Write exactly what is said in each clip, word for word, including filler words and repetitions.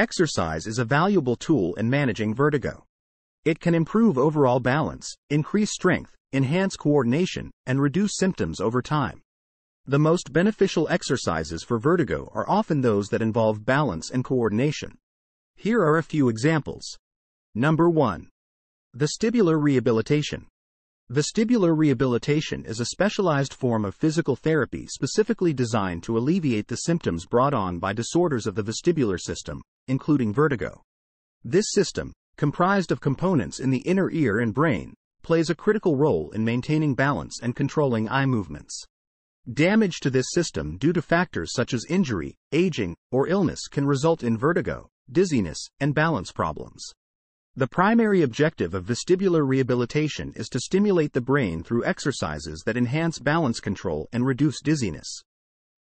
Exercise is a valuable tool in managing vertigo. It can improve overall balance, increase strength, enhance coordination, and reduce symptoms over time. The most beneficial exercises for vertigo are often those that involve balance and coordination. Here are a few examples. Number one. Vestibular Rehabilitation. Vestibular rehabilitation is a specialized form of physical therapy specifically designed to alleviate the symptoms brought on by disorders of the vestibular system, including vertigo. This system, comprised of components in the inner ear and brain, plays a critical role in maintaining balance and controlling eye movements. Damage to this system due to factors such as injury, aging, or illness can result in vertigo, dizziness, and balance problems. The primary objective of vestibular rehabilitation is to stimulate the brain through exercises that enhance balance control and reduce dizziness.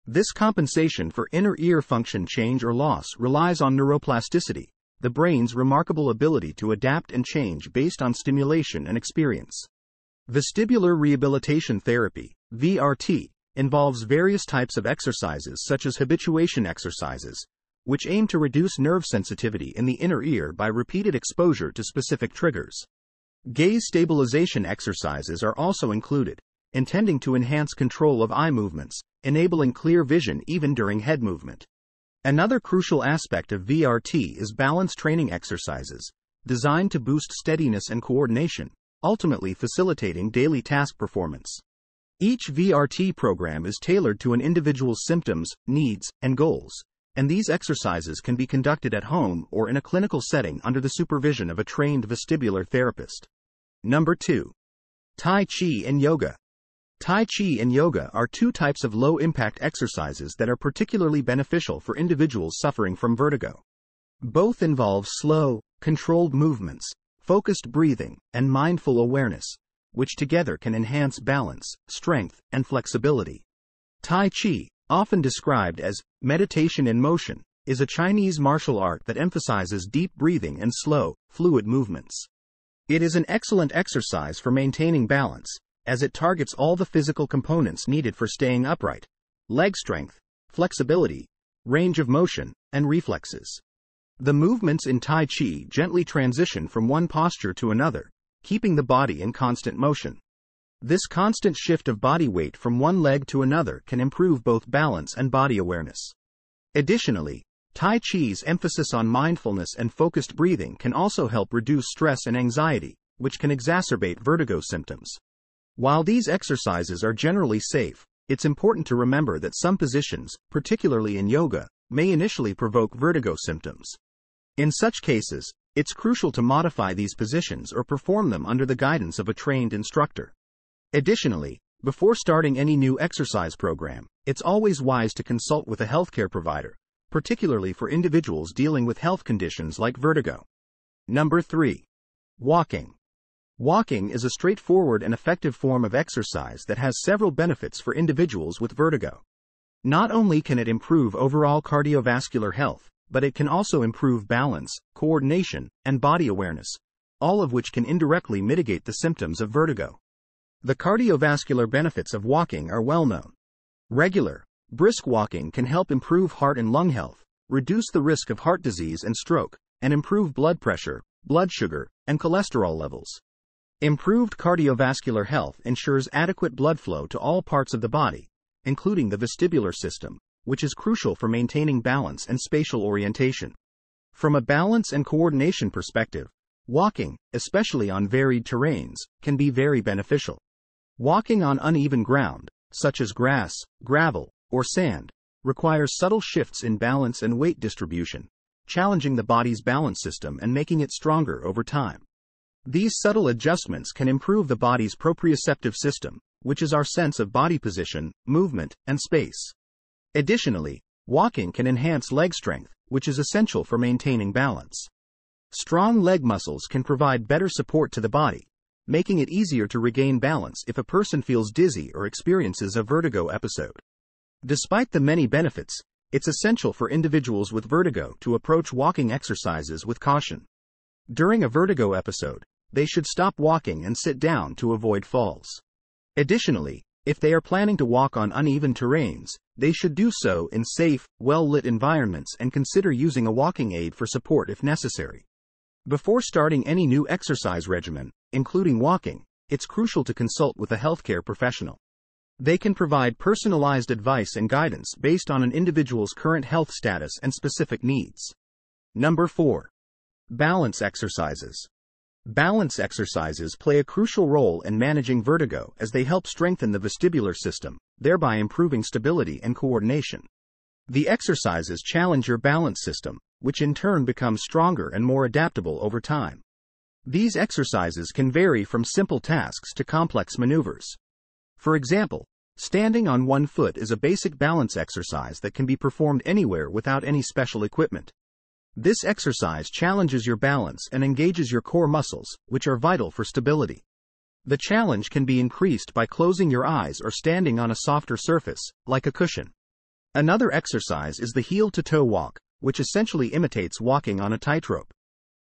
This compensation for inner ear function change or loss relies on neuroplasticity, the brain's remarkable ability to adapt and change based on stimulation and experience. Vestibular rehabilitation therapy, V R T, involves various types of exercises such as habituation exercises, which aim to reduce nerve sensitivity in the inner ear by repeated exposure to specific triggers. Gaze stabilization exercises are also included, intending to enhance control of eye movements, enabling clear vision even during head movement. Another crucial aspect of V R T is balance training exercises, designed to boost steadiness and coordination, ultimately facilitating daily task performance. Each V R T program is tailored to an individual's symptoms, needs, and goals, and these exercises can be conducted at home or in a clinical setting under the supervision of a trained vestibular therapist. Number two. Tai Chi and Yoga. Tai Chi and yoga are two types of low-impact exercises that are particularly beneficial for individuals suffering from vertigo. Both involve slow, controlled movements, focused breathing, and mindful awareness, which together can enhance balance, strength, and flexibility. Tai Chi, often described as meditation in motion, is a Chinese martial art that emphasizes deep breathing and slow, fluid movements. It is an excellent exercise for maintaining balance, as it targets all the physical components needed for staying upright: leg strength, flexibility, range of motion, and reflexes. The movements in Tai Chi gently transition from one posture to another, keeping the body in constant motion. This constant shift of body weight from one leg to another can improve both balance and body awareness. Additionally, Tai Chi's emphasis on mindfulness and focused breathing can also help reduce stress and anxiety, which can exacerbate vertigo symptoms. While these exercises are generally safe, it's important to remember that some positions, particularly in yoga, may initially provoke vertigo symptoms. In such cases, it's crucial to modify these positions or perform them under the guidance of a trained instructor. Additionally, before starting any new exercise program, it's always wise to consult with a healthcare provider, particularly for individuals dealing with health conditions like vertigo. Number three. Walking. Walking is a straightforward and effective form of exercise that has several benefits for individuals with vertigo. Not only can it improve overall cardiovascular health, but it can also improve balance, coordination, and body awareness, all of which can indirectly mitigate the symptoms of vertigo. The cardiovascular benefits of walking are well known. Regular, brisk walking can help improve heart and lung health, reduce the risk of heart disease and stroke, and improve blood pressure, blood sugar, and cholesterol levels. Improved cardiovascular health ensures adequate blood flow to all parts of the body, including the vestibular system, which is crucial for maintaining balance and spatial orientation. From a balance and coordination perspective, walking, especially on varied terrains, can be very beneficial. Walking on uneven ground, such as grass, gravel, or sand, requires subtle shifts in balance and weight distribution, challenging the body's balance system and making it stronger over time. These subtle adjustments can improve the body's proprioceptive system, which is our sense of body position, movement, and space. Additionally, walking can enhance leg strength, which is essential for maintaining balance. Strong leg muscles can provide better support to the body, making it easier to regain balance if a person feels dizzy or experiences a vertigo episode. Despite the many benefits, it's essential for individuals with vertigo to approach walking exercises with caution. During a vertigo episode, they should stop walking and sit down to avoid falls. Additionally, if they are planning to walk on uneven terrains, they should do so in safe, well-lit environments and consider using a walking aid for support if necessary. Before starting any new exercise regimen, including walking, it's crucial to consult with a healthcare professional. They can provide personalized advice and guidance based on an individual's current health status and specific needs. Number four. Balance exercises. Balance exercises play a crucial role in managing vertigo as they help strengthen the vestibular system, thereby improving stability and coordination. The exercises challenge your balance system, which in turn becomes stronger and more adaptable over time. These exercises can vary from simple tasks to complex maneuvers. For example, standing on one foot is a basic balance exercise that can be performed anywhere without any special equipment. This exercise challenges your balance and engages your core muscles, which are vital for stability. The challenge can be increased by closing your eyes or standing on a softer surface, like a cushion. Another exercise is the heel-to-toe walk, which essentially imitates walking on a tightrope.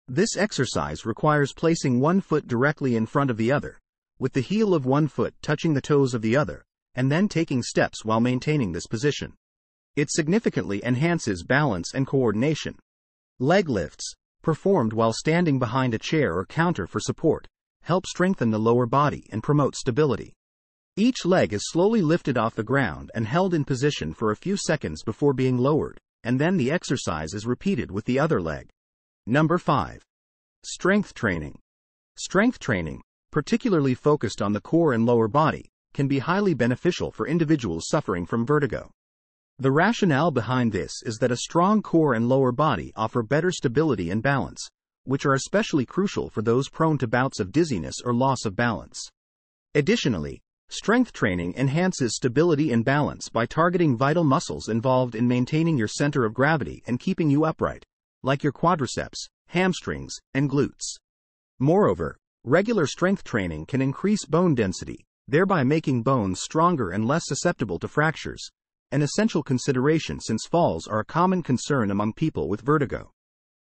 This exercise requires placing one foot directly in front of the other, with the heel of one foot touching the toes of the other, and then taking steps while maintaining this position. It significantly enhances balance and coordination. Leg lifts, performed while standing behind a chair or counter for support, help strengthen the lower body and promote stability. Each leg is slowly lifted off the ground and held in position for a few seconds before being lowered, and then the exercise is repeated with the other leg. Number five. Strength training. Strength training, particularly focused on the core and lower body, can be highly beneficial for individuals suffering from vertigo. The rationale behind this is that a strong core and lower body offer better stability and balance, which are especially crucial for those prone to bouts of dizziness or loss of balance. Additionally, strength training enhances stability and balance by targeting vital muscles involved in maintaining your center of gravity and keeping you upright, like your quadriceps, hamstrings, and glutes. Moreover, regular strength training can increase bone density, thereby making bones stronger and less susceptible to fractures, an essential consideration since falls are a common concern among people with vertigo.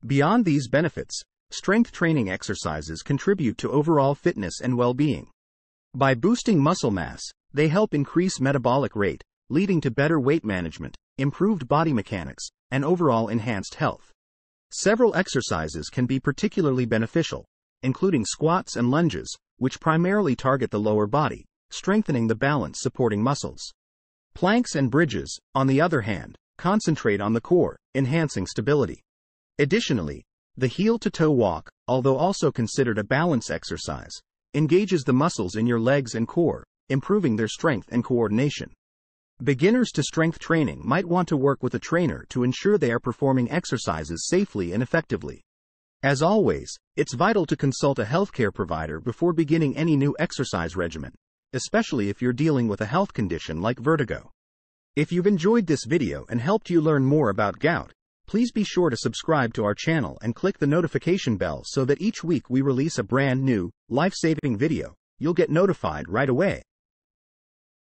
Beyond these benefits, strength training exercises contribute to overall fitness and well-being. By boosting muscle mass, they help increase metabolic rate, leading to better weight management, improved body mechanics, and overall enhanced health. Several exercises can be particularly beneficial, including squats and lunges, which primarily target the lower body, strengthening the balance supporting muscles. Planks and bridges, on the other hand, concentrate on the core, enhancing stability. Additionally, the heel-to-toe walk, although also considered a balance exercise, engages the muscles in your legs and core, improving their strength and coordination. Beginners to strength training might want to work with a trainer to ensure they are performing exercises safely and effectively. As always, it's vital to consult a healthcare provider before beginning any new exercise regimen, especially if you're dealing with a health condition like vertigo. If you've enjoyed this video and helped you learn more about gout, please be sure to subscribe to our channel and click the notification bell so that each week we release a brand new, life-saving video. You'll get notified right away.